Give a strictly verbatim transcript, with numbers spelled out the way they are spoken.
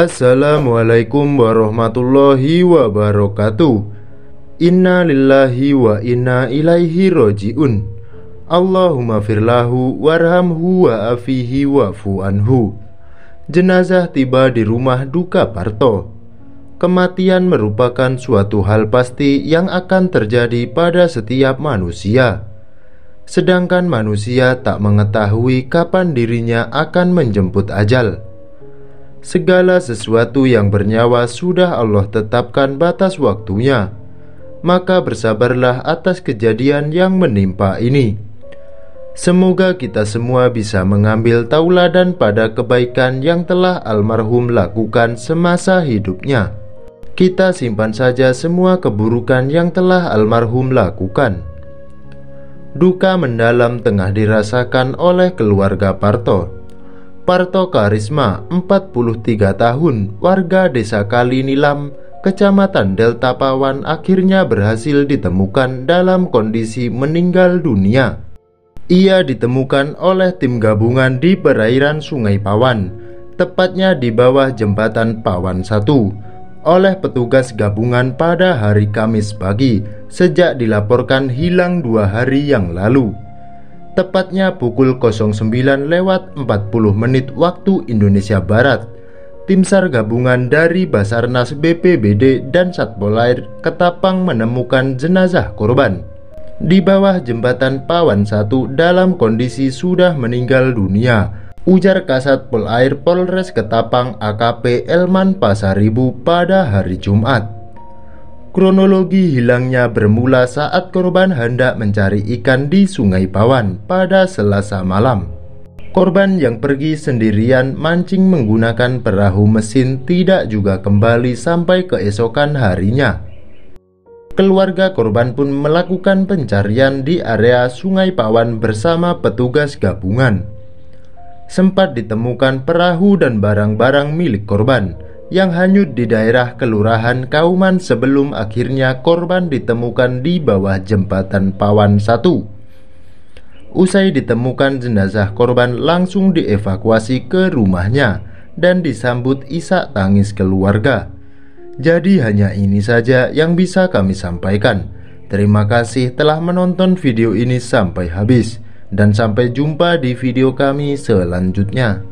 Assalamualaikum warahmatullahi wabarakatuh. Inna lillahi wa inna ilaihi roji'un. Allahumma firlahu warhamhu wa afihi wa fu'anhu. Jenazah tiba di rumah duka Parto. Kematian merupakan suatu hal pasti yang akan terjadi pada setiap manusia. Sedangkan manusia tak mengetahui kapan dirinya akan menjemput ajal. Segala sesuatu yang bernyawa sudah Allah tetapkan batas waktunya, maka bersabarlah atas kejadian yang menimpa ini. Semoga kita semua bisa mengambil tauladan pada kebaikan yang telah almarhum lakukan semasa hidupnya. Kita simpan saja semua keburukan yang telah almarhum lakukan. Duka mendalam tengah dirasakan oleh keluarga Parto. Parto Karisma, empat puluh tiga tahun, warga Desa Kali Nilam, Kecamatan Delta Pawan, akhirnya berhasil ditemukan dalam kondisi meninggal dunia. Ia ditemukan oleh tim gabungan di perairan Sungai Pawan, tepatnya di bawah Jembatan Pawan satu, oleh petugas gabungan pada hari Kamis pagi, sejak dilaporkan hilang dua hari yang lalu. Tepatnya pukul nol sembilan lewat empat puluh menit waktu Indonesia Barat, tim SAR gabungan dari Basarnas, B P B D, dan Satpolair Ketapang menemukan jenazah korban di bawah Jembatan Pawan satu dalam kondisi sudah meninggal dunia, ujar Kasat Polair Polres Ketapang A K P Elman Pasaribu pada hari Jumat. Kronologi hilangnya bermula saat korban hendak mencari ikan di Sungai Pawan pada Selasa malam. Korban yang pergi sendirian mancing menggunakan perahu mesin tidak juga kembali sampai keesokan harinya. Keluarga korban pun melakukan pencarian di area Sungai Pawan bersama petugas gabungan. Sempat ditemukan perahu dan barang-barang milik korban yang hanyut di daerah kelurahan Kauman sebelum akhirnya korban ditemukan di bawah Jembatan Pawan satu. Usai ditemukan, jenazah korban langsung dievakuasi ke rumahnya dan disambut isak tangis keluarga. Jadi hanya ini saja yang bisa kami sampaikan. Terima kasih telah menonton video ini sampai habis dan sampai jumpa di video kami selanjutnya.